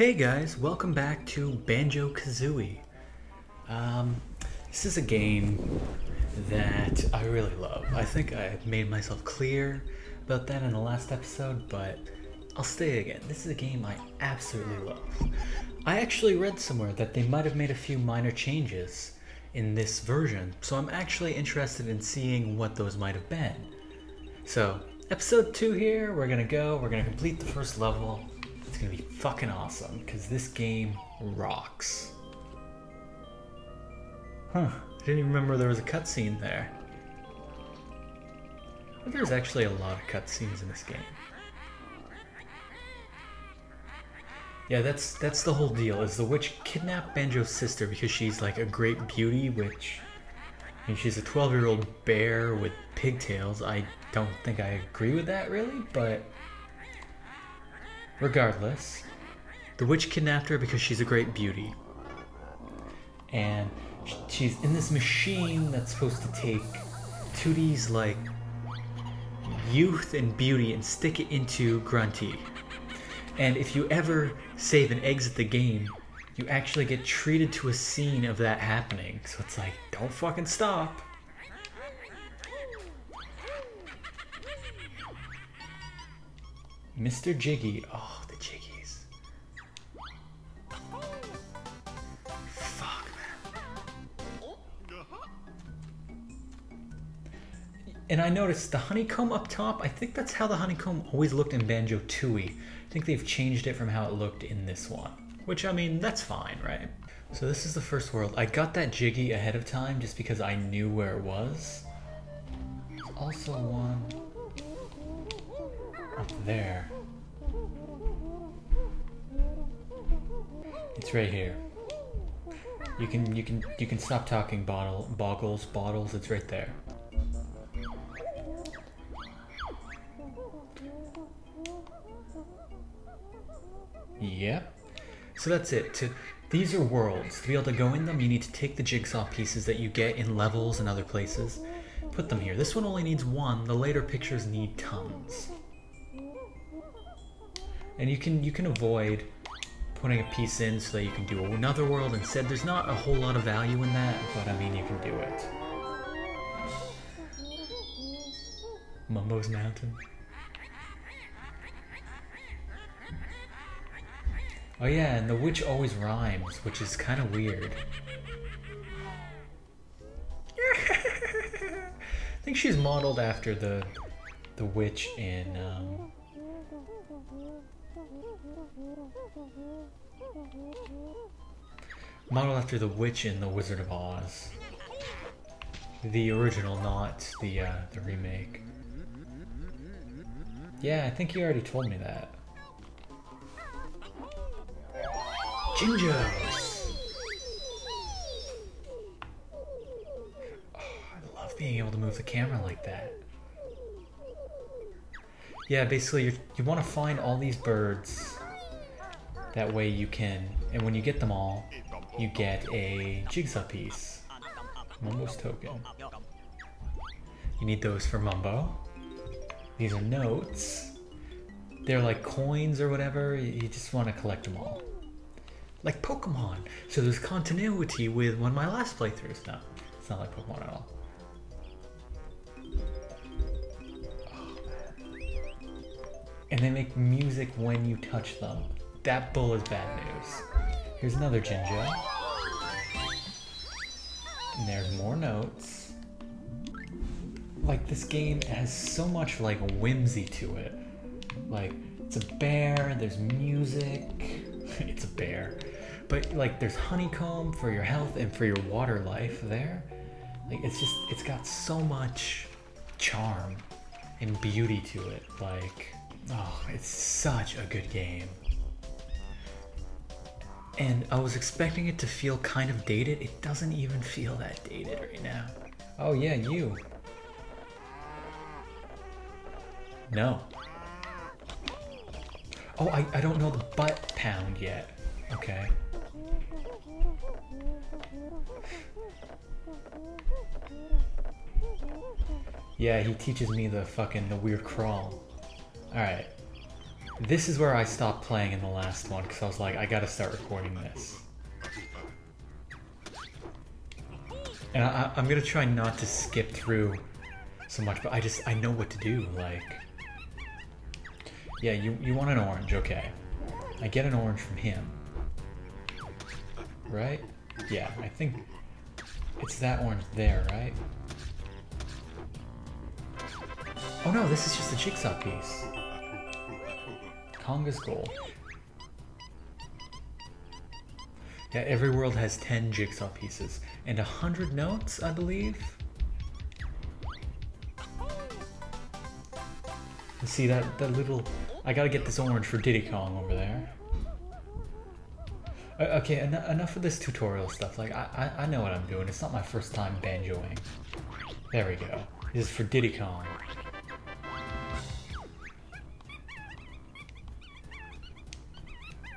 Hey guys, welcome back to Banjo-Kazooie. This is a game that I really love. I think I made myself clear about that in the last episode, but I'll say it again. This is a game I absolutely love. I actually read somewhere that they might have made a few minor changes in this version, so I'm actually interested in seeing what those might have been. So, episode 2 here, we're gonna complete the first level. It's gonna be fucking awesome, because this game rocks. Huh, I didn't even remember there was a cutscene there. But there's actually a lot of cutscenes in this game. Yeah, that's the whole deal, is the witch kidnapped Banjo's sister because she's like a great beauty witch. And she's a 12-year-old bear with pigtails. I don't think I agree with that really, but regardless, the witch kidnapped her because she's a great beauty. And she's in this machine that's supposed to take Tootie's, like, youth and beauty and stick it into Grunty. And if you ever save and exit the game, you actually get treated to a scene of that happening. So it's like, don't fucking stop. Mr. Jiggy. Oh, the Jiggies. Fuck, man. And I noticed the honeycomb up top, I think that's how the honeycomb always looked in Banjo Tooie. I think they've changed it from how it looked in this one. Which, I mean, that's fine, right? So this is the first world. I got that Jiggy ahead of time just because I knew where it was. There's also one up there. It's right here. You can stop talking, boggles, it's right there. Yeah. So that's it. These are worlds. To be able to go in them, you need to take the jigsaw pieces that you get in levels and other places, put them here. This one only needs one. The later pictures need tons. And you can avoid putting a piece in so that you can do another world instead. There's not a whole lot of value in that, but I mean, you can do it. Mumbo's Mountain. Oh yeah, and the witch always rhymes, which is kind of weird. I think she's modeled after the witch in modeled after the witch in the Wizard of Oz. The original, not the remake. Yeah, I think you already told me that. Jinjo! Oh, I love being able to move the camera like that. Yeah, basically you want to find all these birds. That way you can, and when you get them all, you get a jigsaw piece. Mumbo's token. You need those for Mumbo. These are notes. They're like coins or whatever. You just want to collect them all. Like Pokemon. So there's continuity with one of my last playthroughs. No, it's not like Pokemon at all. Oh, man. And they make music when you touch them. That bull is bad news. Here's another Jinjo. And there's more notes. Like, this game has so much, like, whimsy to it. Like, it's a bear, there's music. It's a bear. But, like, there's honeycomb for your health and for your water life there. Like, it's just, it's got so much charm and beauty to it. Like, oh, it's such a good game. And I was expecting it to feel kind of dated. It doesn't even feel that dated right now. Oh yeah, you. No. Oh, I don't know the butt pound yet. Okay. Yeah, he teaches me the weird crawl. Alright. This is where I stopped playing in the last one, because I was like, I gotta start recording this. And I'm gonna try not to skip through so much, but I know what to do, like... Yeah, you want an orange, okay. I get an orange from him. Right? Yeah, I think it's that orange there, right? Oh no, this is just a jigsaw piece. Konga's goal. Yeah, every world has 10 jigsaw pieces and 100 notes, I believe. And see that little... I gotta get this orange for Diddy Kong over there. Okay, enough of this tutorial stuff. Like, I know what I'm doing. It's not my first time banjoing. There we go. This is for Diddy Kong.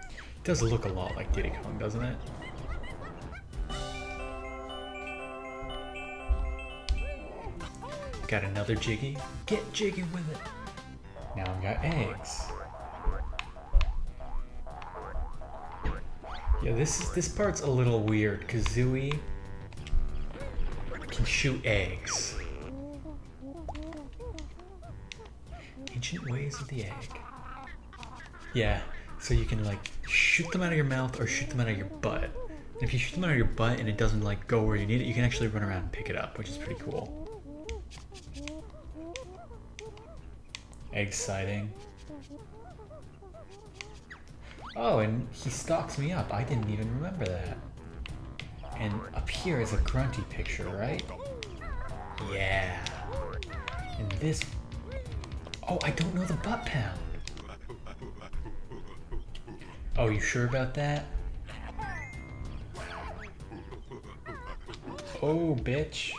It does look a lot like Diddy Kong, doesn't it? Got another Jiggy. Get jiggy with it! Now I've got eggs. Yeah, this part's a little weird. Kazooie can shoot eggs. Ancient ways of the egg. Yeah, so you can like shoot them out of your mouth or shoot them out of your butt. And if you shoot them out of your butt and it doesn't like go where you need it, you can actually run around and pick it up, which is pretty cool. Exciting. Oh, and he stalks me up. I didn't even remember that. And up here is a grunty picture, right? Yeah. And this... Oh, I don't know the butt pound. Oh, you sure about that? Oh, bitch.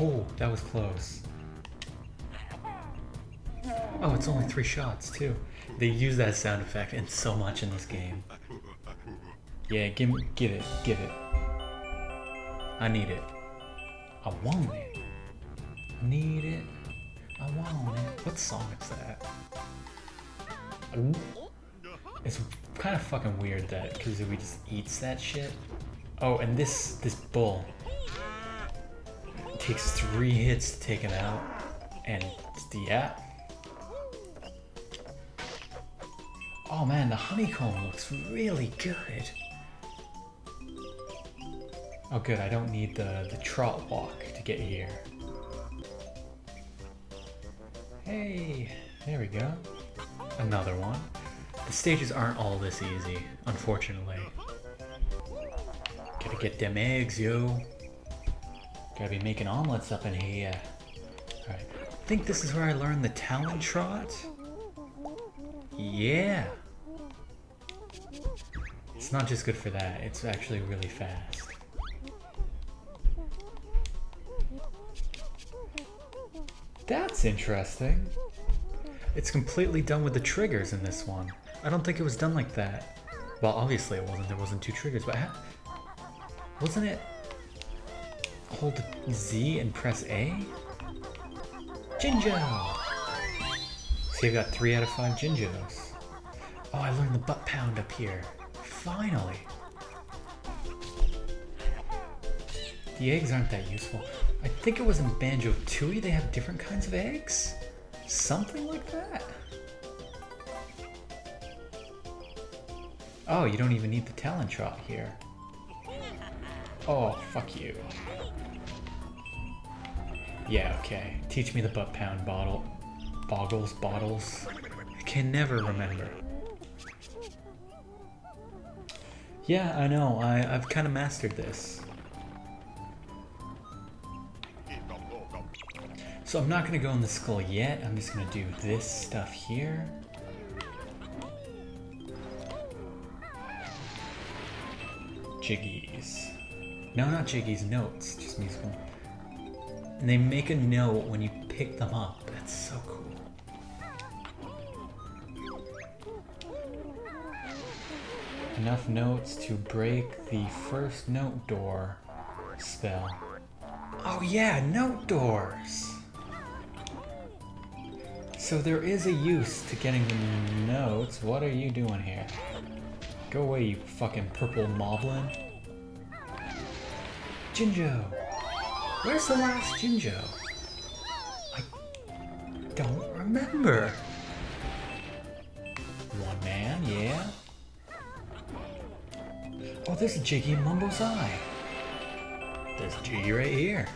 Oh, that was close. Oh, it's only 3 shots, too. They use that sound effect in so much in this game. Yeah, give it. I need it. I want it. Need it. I want it. What song is that? It's kind of fucking weird that Kazooie just eats that shit. Oh, and this bull. Takes 3 hits to take him out, and yeah. Oh man, the honeycomb looks really good. Oh good, I don't need the trot walk to get here. Hey, there we go. Another one. The stages aren't all this easy, unfortunately. Gotta get them eggs, yo. Gotta be making omelets up in here. Alright. I think this is where I learned the talon trot. Yeah! It's not just good for that, it's actually really fast. That's interesting. It's completely done with the triggers in this one. I don't think it was done like that. Well, obviously it wasn't. There wasn't 2 triggers, but wasn't it? Hold Z and press A? Jinjo! So you've got 3 out of 5 Jinjos. Oh, I learned the butt pound up here. Finally! The eggs aren't that useful. I think it was in Banjo Tooie they have different kinds of eggs? Something like that. Oh, you don't even need the talent shot here. Oh, fuck you. Yeah, okay. Teach me the butt pound bottle. Bottles. I can never remember. Yeah, I know. I've kind of mastered this. So I'm not going to go in the skull yet. I'm just going to do this stuff here. Jiggies. No, not Jiggies, notes, just musical. And they make a note when you pick them up. That's so cool. Enough notes to break the first note door spell. Oh yeah, note doors. So there is a use to getting the notes. What are you doing here? Go away, you fucking purple moblin. Jinjo! Where's the last Jinjo? I don't remember. One man, yeah. Oh, there's Jiggy in Mumbo's eye. There's Jiggy right here.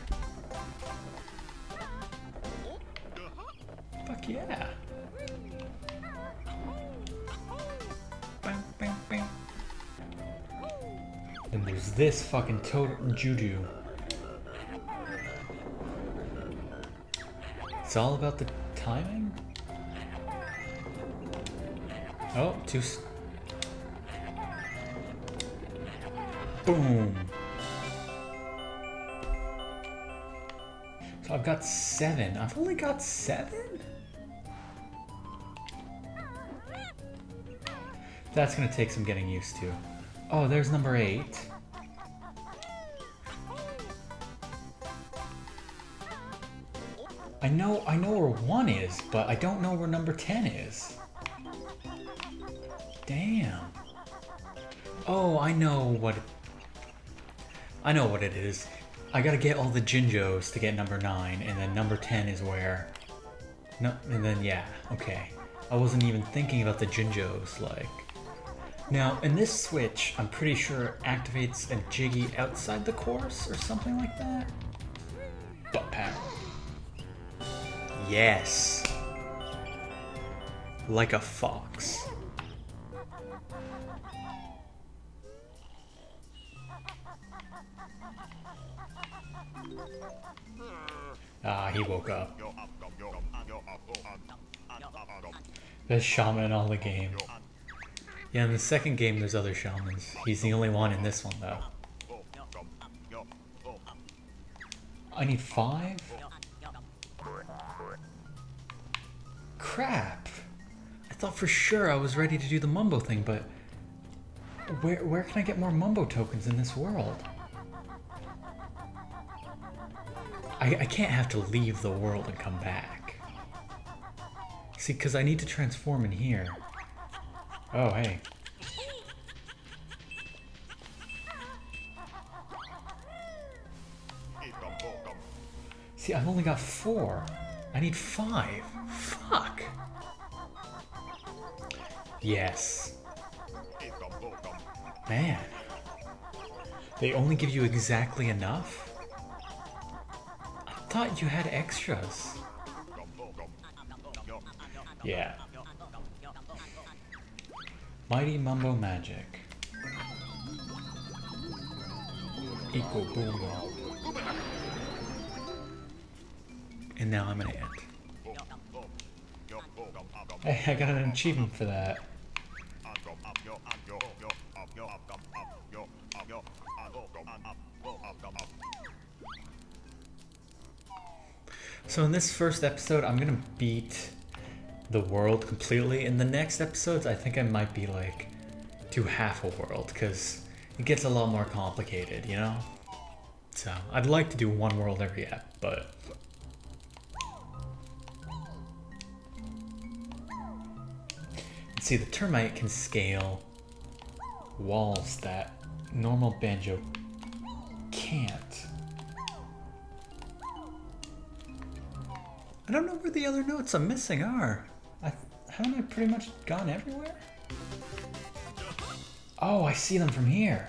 Fuck yeah. Bang, bang, bang. Then there's this fucking totem juju. It's all about the timing? Oh, too. Boom. So I've got 7. I've only got 7? That's gonna take some getting used to. Oh, there's number 8. I know where 1 is, but I don't know where number 10 is. Damn. Oh, I know what it is. I gotta get all the Jinjos to get number 9, and then number 10 is where... No, and then yeah, okay. I wasn't even thinking about the Jinjos, like... Now, in this switch, I'm pretty sure it activates a Jiggy outside the course, or something like that? Butt pat. Yes! Like a fox. Ah, he woke up. Best shaman in all the game. Yeah, in the second game there's other shamans. He's the only one in this one, though. I need 5? Crap! I thought for sure I was ready to do the Mumbo thing, but... Where can I get more Mumbo tokens in this world? I can't have to leave the world and come back. See, because I need to transform in here. Oh, hey. See, I've only got 4. I need 5. Fuck! Yes. Man. They only give you exactly enough? I thought you had extras. Yeah. Mighty Mumbo Magic. Equal Boomo. And now I'm an ant. Hey, I got an achievement for that. So in this first episode, I'm gonna beat the world completely. In the next episodes, I think I might be like, do half a world, because it gets a lot more complicated, you know? So I'd like to do one world every app, but... See, the termite can scale walls that normal Banjo can't. I don't know where the other notes I'm missing are. Haven't I pretty much gone everywhere? Oh, I see them from here.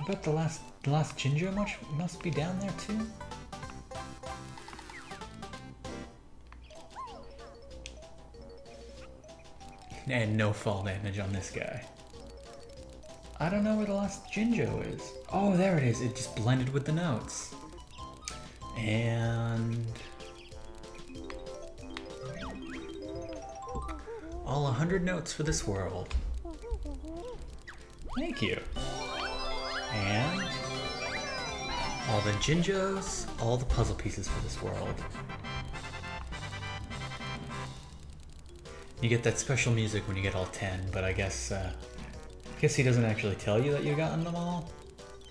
I bet the last Jinjo must be down there too. And no fall damage on this guy. I don't know where the last Jinjo is. Oh, there it is. It just blended with the notes. And... all 100 notes for this world. Thank you. And... all the Jinjos, all the puzzle pieces for this world. You get that special music when you get all 10, but I guess... guess he doesn't actually tell you that you've gotten them all,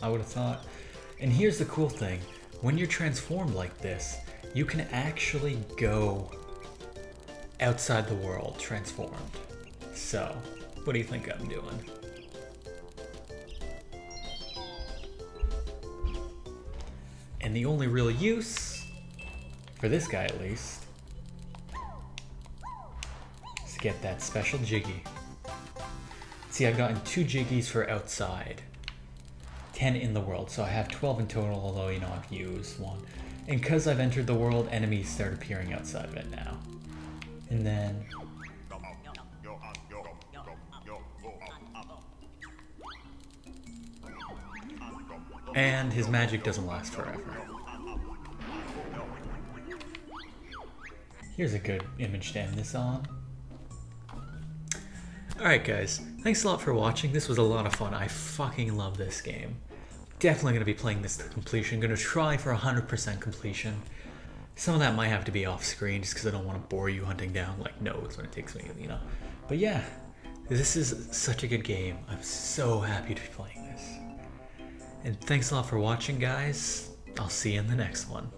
I would have thought. And here's the cool thing, when you're transformed like this, you can actually go outside the world transformed. So, what do you think I'm doing? And the only real use, for this guy at least, is to get that special Jiggy. See, I've gotten 2 Jiggies for outside, 10 in the world, so I have 12 in total, although, you know, I've used one. And because I've entered the world, enemies start appearing outside of it now. And then... and his magic doesn't last forever. Here's a good image to end this on. Alright guys, thanks a lot for watching. This was a lot of fun. I fucking love this game. Definitely going to be playing this to completion. Going to try for 100% completion. Some of that might have to be off screen just because I don't want to bore you hunting down like nodes when it takes me, you know. But yeah, this is such a good game. I'm so happy to be playing this. And thanks a lot for watching, guys. I'll see you in the next one.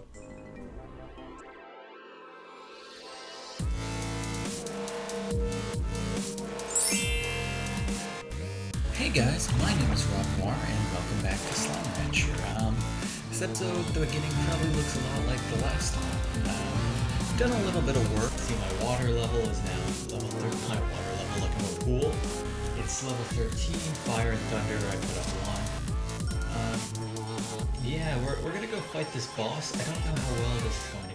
Hey guys, my name is Rob Noire and welcome back to Slime Adventure. This episode at the beginning probably looks a lot like the last one. Done a little bit of work. See, my water level is now level 13. My water level, like in the pool, it's level 13. Fire and thunder, I put up 1. Yeah, we're gonna go fight this boss. I don't know how well this is going to